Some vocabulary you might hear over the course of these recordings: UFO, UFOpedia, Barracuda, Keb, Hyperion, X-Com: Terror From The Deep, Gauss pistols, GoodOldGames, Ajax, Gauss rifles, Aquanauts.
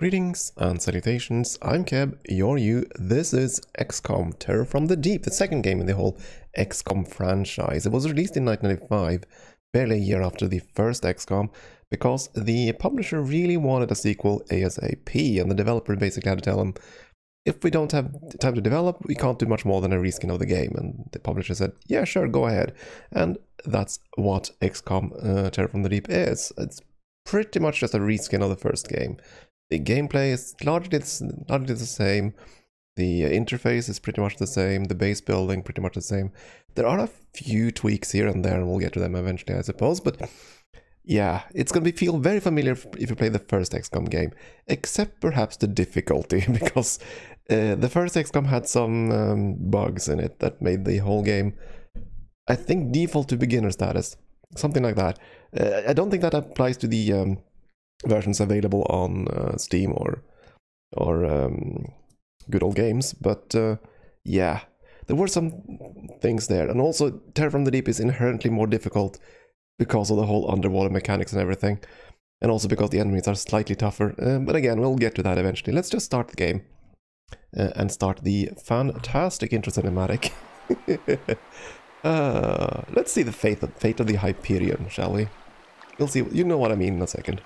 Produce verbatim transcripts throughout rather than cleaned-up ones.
Greetings and salutations, I'm Keb, you're you, this is X COM Terror from the Deep, the second game in the whole X COM franchise. It was released in nineteen ninety-five, barely a year after the first X COM, because the publisher really wanted a sequel ASAP, and the developer basically had to tell them, if we don't have time to develop, we can't do much more than a reskin of the game. And the publisher said, yeah, sure, go ahead. And that's what X COM uh, Terror from the Deep is. It's pretty much just a reskin of the first game. The gameplay is largely, largely the same, the interface is pretty much the same, the base building pretty much the same. There are a few tweaks here and there, and we'll get to them eventually, I suppose, but yeah, it's going to feel very familiar if you play the first X COM game, except perhaps the difficulty, because uh, the first X COM had some um, bugs in it that made the whole game, I think, default to beginner status, something like that. Uh, I don't think that applies to the... Um, versions available on uh, Steam or or um, good old games, but uh, yeah, there were some things there. And also, Terror from the Deep is inherently more difficult because of the whole underwater mechanics and everything, and also because the enemies are slightly tougher, uh, but again, we'll get to that eventually. Let's just start the game uh, and start the fantastic intro cinematic. uh, let's see the fate of, fate of the Hyperion, shall we? You'll see, you know what I mean in a second.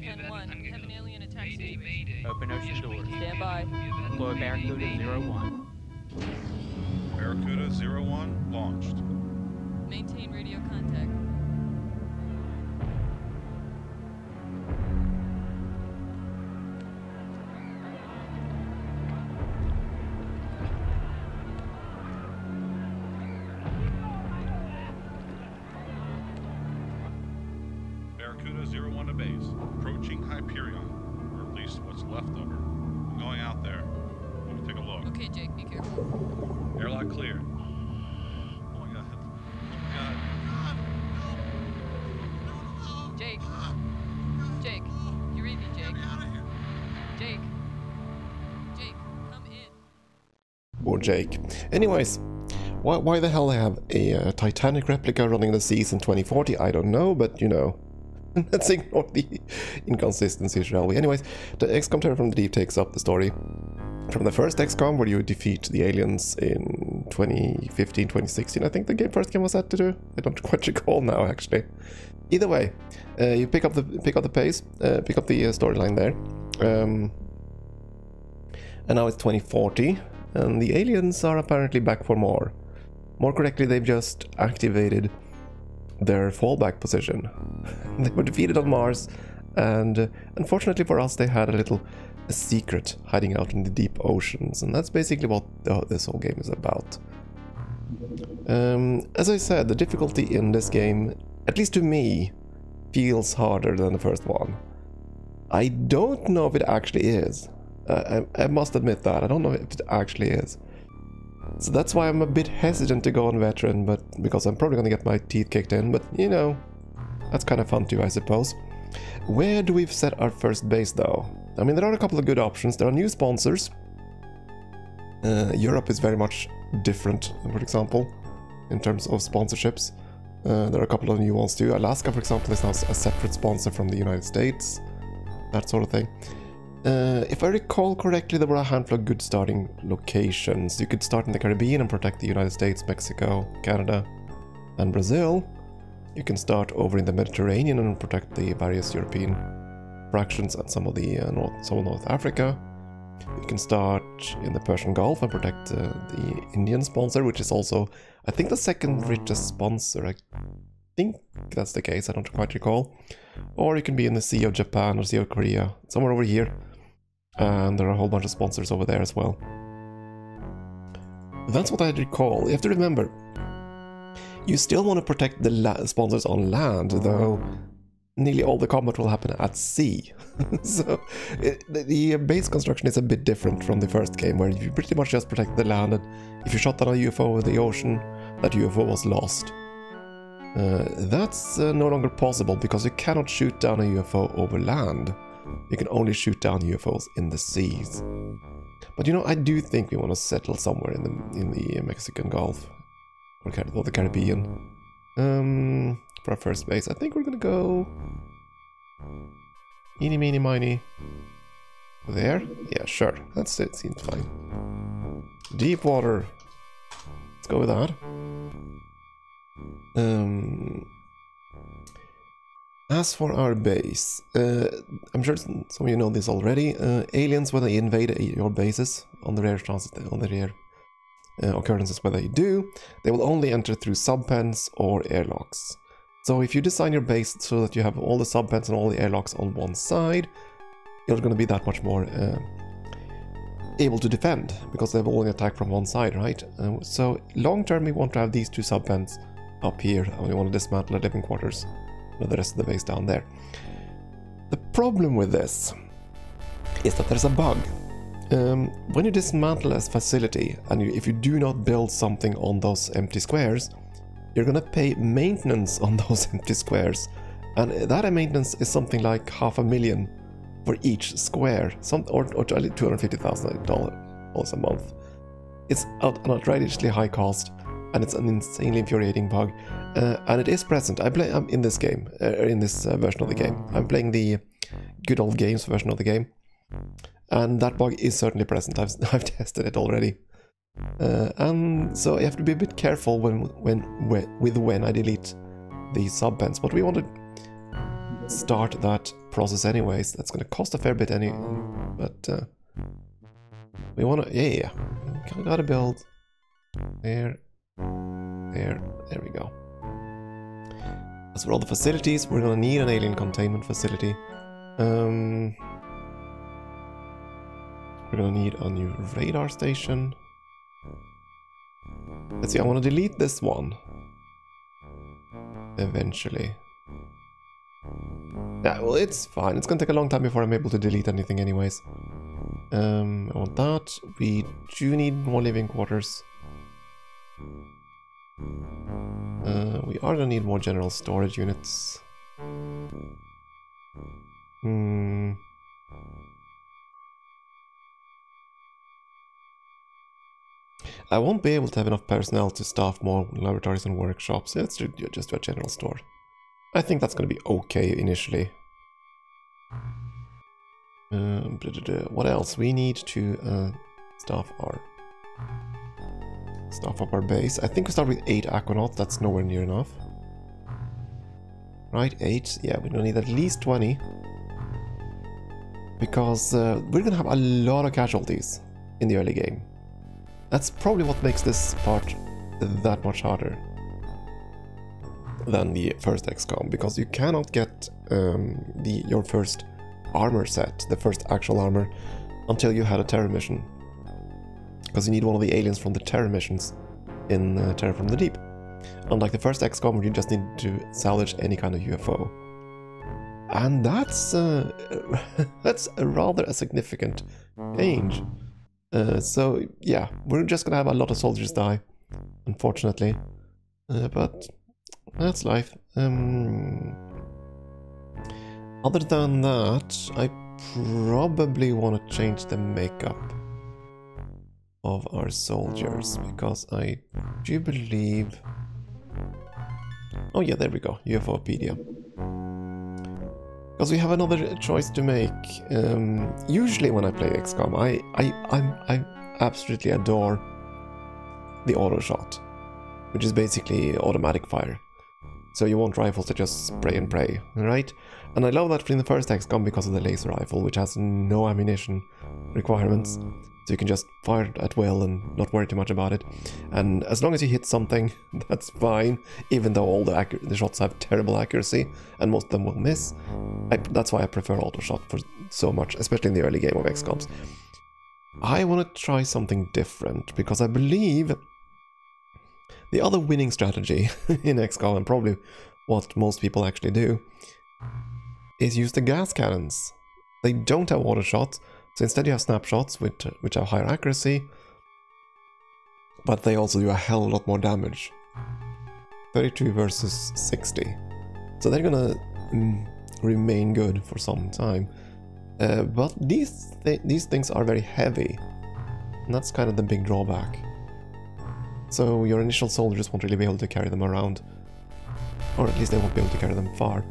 Pen one, have an alien attack. Mayday, mayday. Open ocean doors. Stand by. Lower Barracuda zero one. Barracuda zero one launched. Maintain radio contact. Jake. Anyways, why, why the hell I have a uh, Titanic replica running the seas in twenty forty, I don't know, but you know, let's ignore the inconsistencies, shall we? Anyways, the X COM Terror from the Deep takes up the story from the first X COM, where you defeat the aliens in twenty fifteen, twenty sixteen, I think the game first game was set to do. I don't quite recall now, actually. Either way, uh, you pick up the pick up the pace, uh, pick up the uh, storyline there, um, and now it's twenty forty. And the aliens are apparently back for more. More correctly, they've just activated their fallback position. They were defeated on Mars, and unfortunately for us, they had a little a secret hiding out in the deep oceans, and that's basically what oh, this whole game is about. Um, as I said, the difficulty in this game, at least to me, feels harder than the first one. I don't know if it actually is. Uh, I, I must admit that. I don't know if it actually is. So that's why I'm a bit hesitant to go on veteran, but because I'm probably going to get my teeth kicked in, but you know, that's kind of fun too, I suppose. Where do we set our first base though? I mean, there are a couple of good options. There are new sponsors. Uh, Europe is very much different, for example, in terms of sponsorships. Uh, there are a couple of new ones too. Alaska, for example, is now a separate sponsor from the United States, that sort of thing. Uh, if I recall correctly, there were a handful of good starting locations. You could start in the Caribbean and protect the United States, Mexico, Canada, and Brazil. You can start over in the Mediterranean and protect the various European fractions and some of the uh, North, some of North Africa. You can start in the Persian Gulf and protect uh, the Indian sponsor, which is also, I think, the second richest sponsor. I think that's the case, I don't quite recall. Or you can be in the Sea of Japan or Sea of Korea, somewhere over here. And there are a whole bunch of sponsors over there as well. That's what I recall. You have to remember, you still want to protect the sponsors on land, though nearly all the combat will happen at sea. So it, the, the base construction is a bit different from the first game, where you pretty much just protect the land, and if you shot down a U F O over the ocean, that U F O was lost. Uh, that's uh, no longer possible, because you cannot shoot down a U F O over land. You can only shoot down U F Os in the seas. But you know, I do think we want to settle somewhere in the in the Mexican Gulf, or, or the Caribbean. Um, for our first base, I think we're gonna go eeny, meeny, miny. There? Yeah, sure. That's it. Seems fine. Deep water. Let's go with that. Um. As for our base, uh, I'm sure some of you know this already. Uh, aliens, when they invade your bases, on the rare chances, on the rare uh, occurrences where they do, they will only enter through subpens or airlocks. So if you design your base so that you have all the subpens and all the airlocks on one side, you're going to be that much more uh, able to defend, because they've only attacked from one side, right? Uh, so long term, we want to have these two subpens up here, and we want to dismantle the living quarters. The rest of the base down there. The problem with this is that there's a bug. Um, when you dismantle a facility, and you, if you do not build something on those empty squares, you're gonna pay maintenance on those empty squares, and that maintenance is something like half a million for each square, some or, or two hundred fifty thousand dollars a month. It's out, an outrageously high cost. And it's an insanely infuriating bug, uh, and it is present. I play I'm in this game, uh, in this uh, version of the game. I'm playing the good old games version of the game, and that bug is certainly present. I've I've tested it already, uh, and so you have to be a bit careful when when, when with when I delete the subpens. But we want to start that process anyways. That's going to cost a fair bit, any, but uh, we want to yeah, yeah. Gotta build there. There, there we go. As for all the facilities, we're gonna need an alien containment facility. Um, we're gonna need a new radar station. Let's see, I wanna delete this one. Eventually. Yeah, well, it's fine. It's gonna take a long time before I'm able to delete anything anyways. Um, I want that. We do need more living quarters. Uh, we are gonna need more general storage units. Hmm. I won't be able to have enough personnel to staff more laboratories and workshops. Let's just do a general store. I think that's gonna be okay initially. Uh, what else? We need to uh, staff our... Stuff up our base. I think we start with eight Aquanauts. That's nowhere near enough. Right, eight. Yeah, we're gonna need at least twenty. Because uh, we're gonna have a lot of casualties in the early game. That's probably what makes this part that much harder than the first X COM, because you cannot get um, the your first armor set, the first actual armor, until you had a Terror mission. Because you need one of the aliens from the Terror missions in uh, Terror from the Deep. Unlike the first X COM, where you just need to salvage any kind of U F O. And that's uh, that's a rather a significant change. Uh, so yeah, we're just gonna have a lot of soldiers die, unfortunately. Uh, but that's life. Um, other than that, I probably want to change the makeup of our soldiers, because I do believe... Oh yeah, there we go, UFOpedia. Because we have another choice to make. Um, usually when I play X COM, I, I, I, I absolutely adore the auto shot, which is basically automatic fire. So you want rifles to just spray and pray, right? And I love that in the first X COM because of the laser rifle, which has no ammunition requirements. So you can just fire it at will and not worry too much about it. And as long as you hit something, that's fine. Even though all the, the shots have terrible accuracy and most of them will miss. I, that's why I prefer auto-shot for so much, especially in the early game of X COMs. I want to try something different because I believe the other winning strategy in X COM, and probably what most people actually do, is use the gas cannons. They don't have auto shots, so instead you have snapshots, which, which have higher accuracy, but they also do a hell of a lot more damage. thirty-two versus sixty. So they're gonna mm, remain good for some time. Uh, but these, th these things are very heavy, and that's kind of the big drawback. So your initial soldiers won't really be able to carry them around. Or at least they won't be able to carry them far.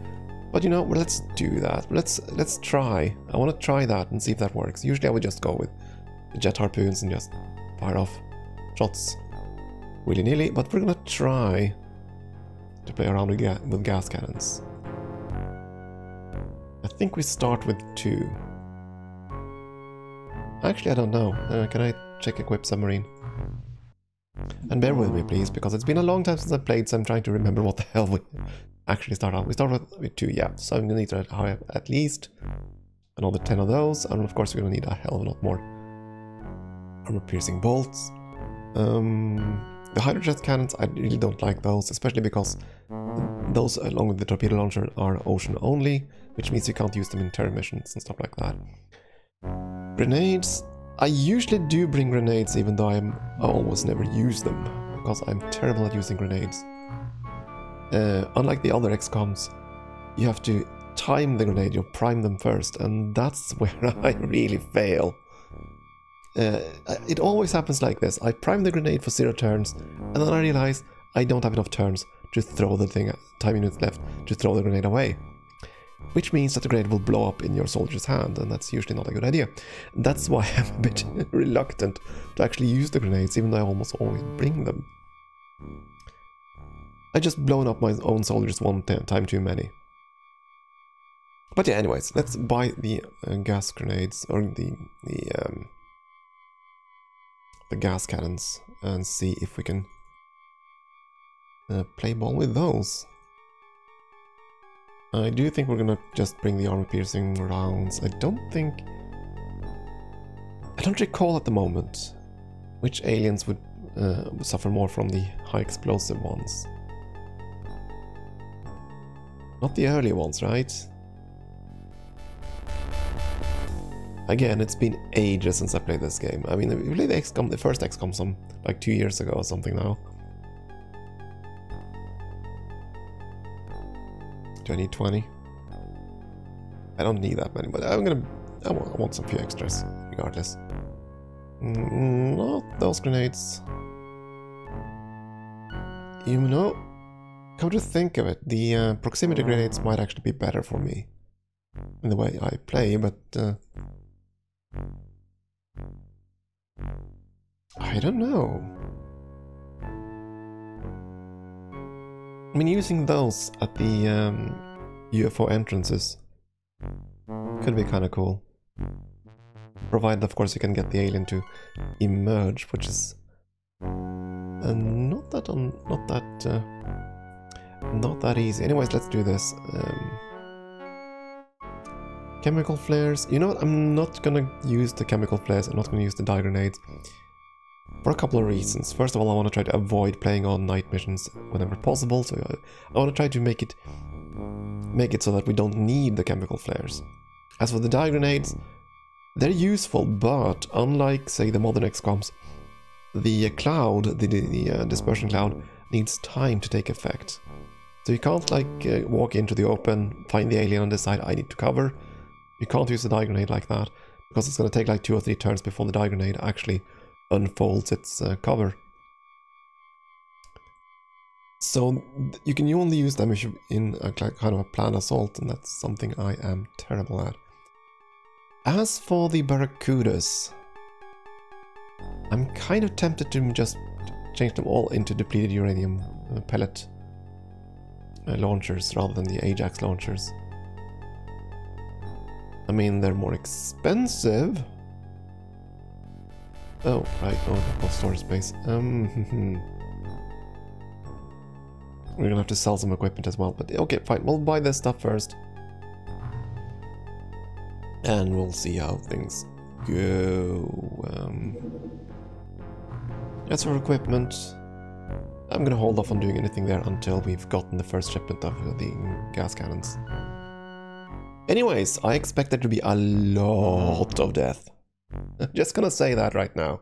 But you know, let's do that. Let's let's try. I want to try that and see if that works. Usually I would just go with jet harpoons and just fire off shots willy-nilly. But we're going to try to play around with, ga with gas cannons. I think we start with two. Actually, I don't know. Uh, can I check equip submarine? And bear with me, please, because it's been a long time since I played, so I'm trying to remember what the hell we actually start out. We start with, with two, yeah, so I'm going to need to have at least another ten of those, and of course we're going to need a hell of a lot more armor-piercing bolts. Um, the hydrogen cannons, I really don't like those, especially because those, along with the torpedo launcher, are ocean only, which means you can't use them in terror missions and stuff like that. Grenades. I usually do bring grenades, even though I'm, I almost never use them, because I'm terrible at using grenades. Uh, unlike the other X COMs, you have to time the grenade, you prime them first, and that's where I really fail. Uh, it always happens like this. I prime the grenade for zero turns, and then I realize I don't have enough turns to throw the thing, time units left, to throw the grenade away. Which means that the grenade will blow up in your soldier's hand, and that's usually not a good idea. That's why I'm a bit reluctant to actually use the grenades, even though I almost always bring them. I just blown up my own soldiers one time too many. But yeah, anyways, let's buy the uh, gas grenades, or the, the, um, the gas cannons, and see if we can uh, play ball with those. I do think we're gonna just bring the armor-piercing rounds. I don't think... I don't recall at the moment which aliens would uh, suffer more from the high-explosive ones. Not the early ones, right? Again, it's been ages since I played this game. I mean, we played the X COM, the first X COM some, like two years ago or something now. twenty twenty. I don't need that many, but I'm gonna... I want, I want some few extras, regardless. Mm, not those grenades. You know, come to think of it, the uh, proximity grenades might actually be better for me. In the way I play, but... Uh, I don't know. I mean, using those at the um, U F O entrances could be kind of cool. Provided, of course, you can get the alien to emerge, which is uh, not that un not that uh, not that easy. Anyways, let's do this. Um, chemical flares. You know what? I'm not gonna use the chemical flares. I'm not gonna use the die grenades. For a couple of reasons. First of all, I want to try to avoid playing on night missions whenever possible, so I want to try to make it make it so that we don't need the chemical flares. As for the die grenades, they're useful, but unlike, say, the modern X COMs, the cloud, the, the, the uh, dispersion cloud, needs time to take effect. So you can't, like, uh, walk into the open, find the alien and decide, I need to cover. You can't use the die grenade like that, because it's going to take, like, two or three turns before the die grenade actually unfolds its uh, cover. So you can only use them if you're in a kind of a planned assault, and that's something I am terrible at. As for the Barracudas, I'm kind of tempted to just change them all into depleted uranium pellet uh, launchers rather than the Ajax launchers. I mean, they're more expensive. Oh, right, oh, I've got storage space. Um, we're gonna have to sell some equipment as well, but okay, fine, we'll buy this stuff first. And we'll see how things go. Um, that's our equipment. I'm gonna hold off on doing anything there until we've gotten the first shipment of the gas cannons. Anyways, I expect there to be a lot of death. I'm just gonna say that right now.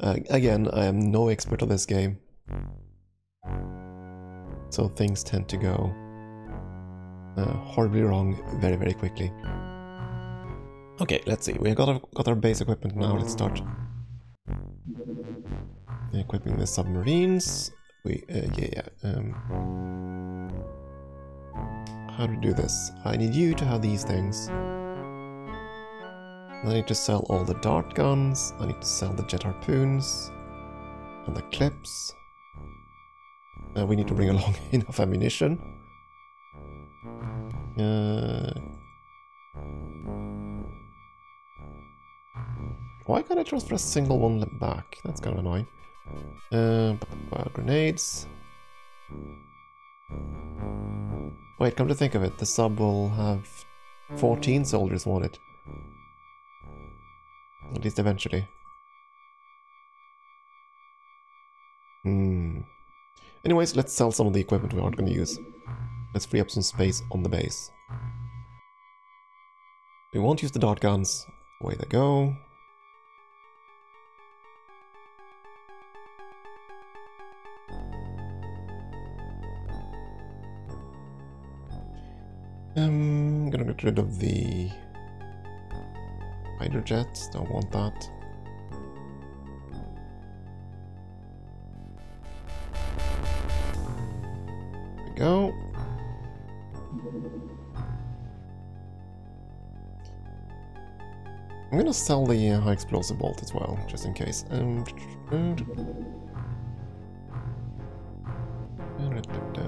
Uh, again, I am no expert on this game, so things tend to go uh, horribly wrong very, very quickly. Okay, let's see. We've got our, got our base equipment now. Let's start equipping the submarines. We uh, yeah yeah. Um, how do we do this? I need you to have these things. I need to sell all the dart guns, I need to sell the jet harpoons, and the clips. Uh, we need to bring along enough ammunition. Uh, why can't I transfer a single one back? That's kind of annoying. Uh, grenades. Wait, come to think of it, the sub will have fourteen soldiers on it. At least eventually. Hmm. Anyways, let's sell some of the equipment we aren't going to use. Let's free up some space on the base. We won't use the dart guns. Away they go. Um, I'm gonna get rid of the Hydro jets, don't want that. There we go. I'm gonna sell the uh, high explosive bolt as well, just in case. Um,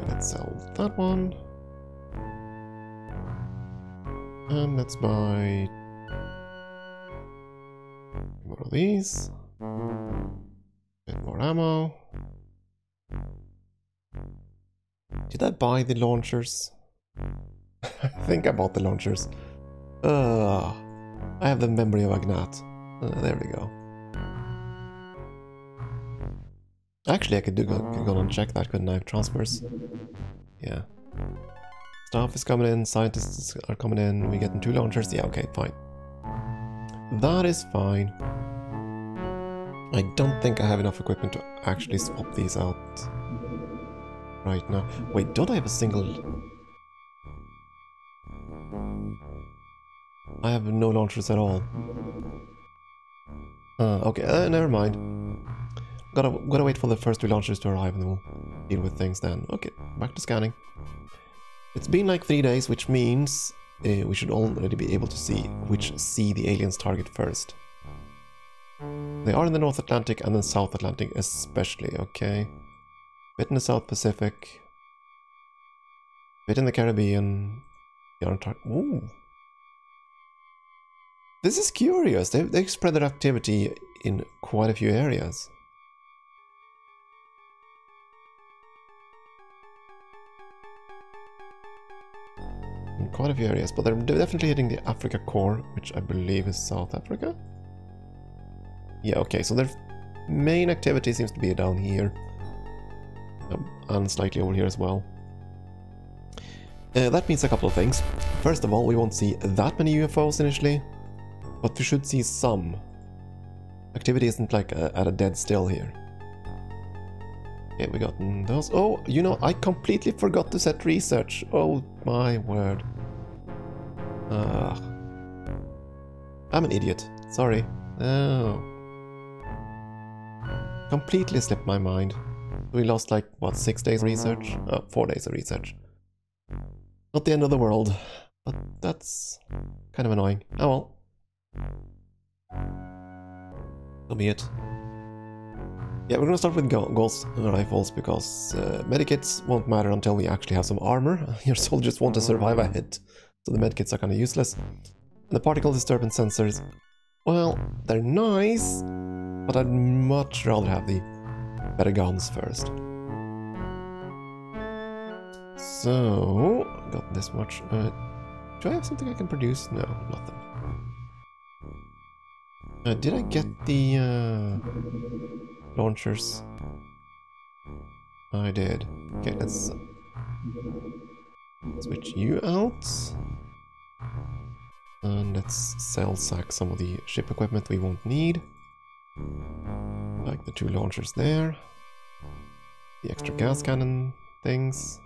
let's sell that one. And let's buy these. Bit more ammo. Did I buy the launchers? I think I bought the launchers. Ugh. I have the memory of Agnat. Uh, there we go. Actually, I could do go, could go and check that, couldn't I? Transfers. Yeah. Staff is coming in, scientists are coming in, we're getting two launchers. Yeah, okay, fine. That is fine. I don't think I have enough equipment to actually swap these out right now. Wait, don't I have a single... I have no launchers at all. Uh, okay, uh, never mind. Gotta, gotta wait for the first two launchers to arrive and then we'll deal with things then. Okay, back to scanning. It's been like three days, which means uh, we should already be able to see which sea the aliens target first. They are in the North Atlantic and the South Atlantic especially, okay. Bit in the South Pacific. Bit in the Caribbean. The Antarctic. Ooh. This is curious. They, they spread their activity in quite a few areas. In quite a few areas, but they're definitely hitting the Africa core, which I believe is South Africa. Yeah, okay, so their main activity seems to be down here. Um, and slightly over here as well. Uh, that means a couple of things. First of all, we won't see that many U F Os initially, but we should see some. Activity isn't like a, at a dead still here. Okay, we got those. Oh, you know, I completely forgot to set research. Oh, my word. Uh, I'm an idiot. Sorry. Oh. Completely slipped my mind. We lost like, what, six days of research? Uh, four days of research. Not the end of the world, but that's kind of annoying. Oh well. That'll be it. Yeah, we're gonna start with Gauss rifles because uh, medikits won't matter until we actually have some armor. Your soldiers want to survive a hit, so the medkits are kind of useless. And the particle disturbance sensors, well, they're nice, but I'd much rather have the better guns first. So, got this much. Uh, do I have something I can produce? No, nothing. Uh, did I get the uh, launchers? I did. Okay, let's switch you out. And let's sell sack some of the ship equipment we won't need. Like the two launchers there. The extra gas cannon things.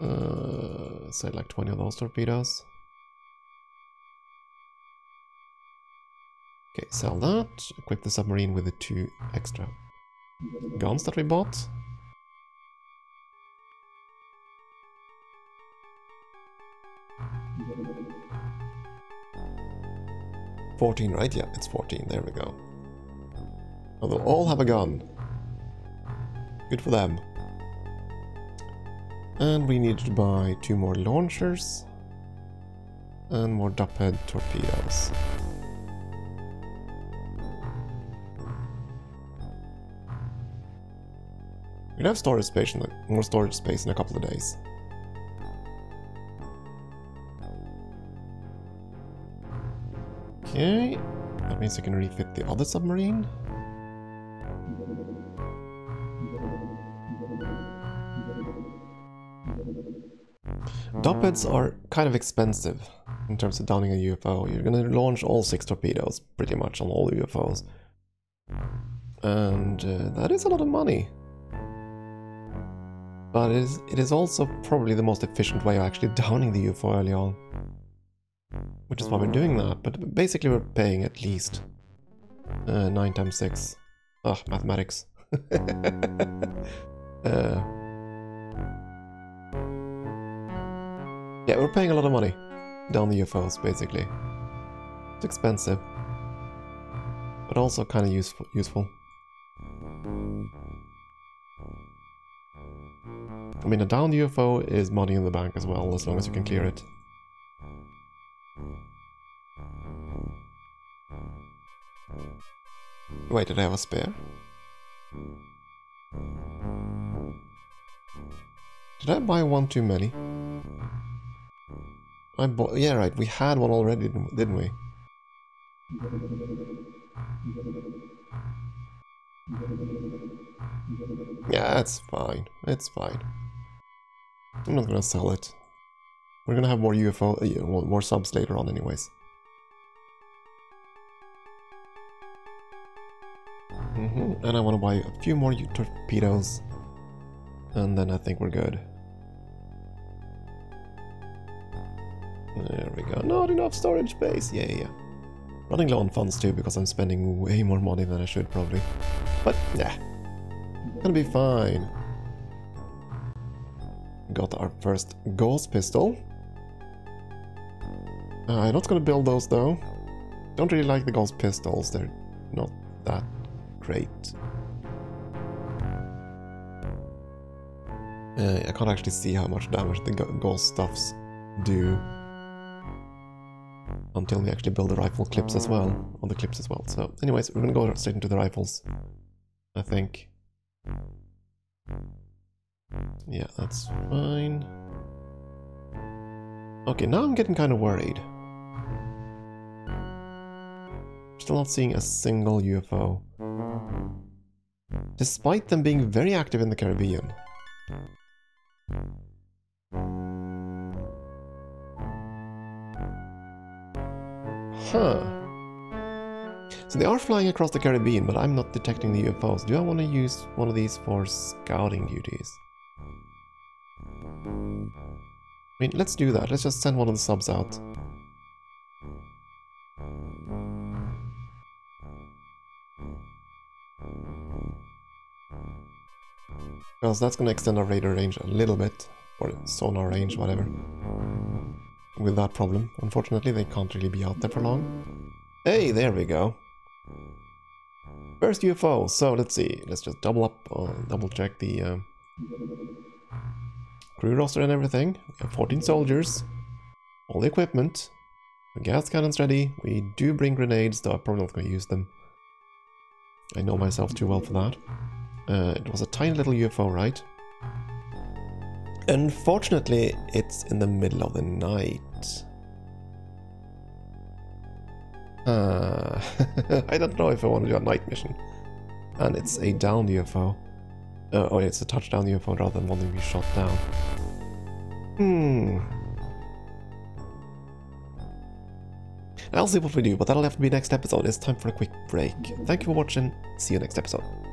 Uh, say like twenty of those torpedoes. Okay, sell that. Equip the submarine with the two extra guns that we bought. fourteen, right? Yeah, it's fourteen. There we go. Oh, they'll all have a gun. Good for them. And we need to buy two more launchers. And more duphead torpedoes. We'll have storage space in a, more storage space in a couple of days. Okay, that means you can refit the other submarine. Dopeds are kind of expensive in terms of downing a U F O. You're gonna launch all six torpedoes pretty much on all U F Os. And uh, that is a lot of money. But it is, it is also probably the most efficient way of actually downing the U F O early on. Which is why we're doing that, but basically we're paying at least uh, nine times six. Ugh, mathematics. uh, Yeah, we're paying a lot of money down the U F Os, basically. It's expensive, but also kind of useful. Useful. I mean, a downed U F O is money in the bank as well, as long as you can clear it. Wait, did I have a spare? Did I buy one too many? I bought, yeah, right, we had one already, didn't we? Yeah, it's fine. It's fine. I'm not gonna sell it. We're gonna have more U F O, uh, more subs later on anyways. Mm-hmm. And I want to buy a few more torpedoes. And then I think we're good. There we go. Not enough storage space. Yeah, yeah. Running low on funds too, because I'm spending way more money than I should probably. But yeah, gonna be fine. Got our first Gauss pistol. Uh, I'm not gonna build those though. Don't really like the Gauss pistols. They're not that great. Uh, I can't actually see how much damage the Gauss stuffs do. Until we actually build the rifle clips as well, on the clips as well. So anyways, we're gonna go straight into the rifles, I think. Yeah, that's fine. Okay, now I'm getting kind of worried. Still not seeing a single U F O. Despite them being very active in the Caribbean. Huh. So they are flying across the Caribbean, but I'm not detecting the U F Os. Do I want to use one of these for scouting duties? I mean, let's do that. Let's just send one of the subs out. Because that's going to extend our radar range a little bit. Or sonar range, whatever. With that problem. Unfortunately, they can't really be out there for long. Hey, there we go. Where's the U F O? So let's see. Let's just double up or double check the uh, crew roster and everything. We have fourteen soldiers, all the equipment, the gas cannons ready. We do bring grenades, though I'm probably not going to use them. I know myself too well for that. Uh, it was a tiny little U F O, right? Unfortunately, it's in the middle of the night. Uh, I don't know if I want to do a night mission. And it's a downed U F O. Uh, oh, it's a touchdown U F O rather than one that we shot down. Hmm. I'll see what we do, but that'll have to be next episode. It's time for a quick break. Thank you for watching. See you next episode.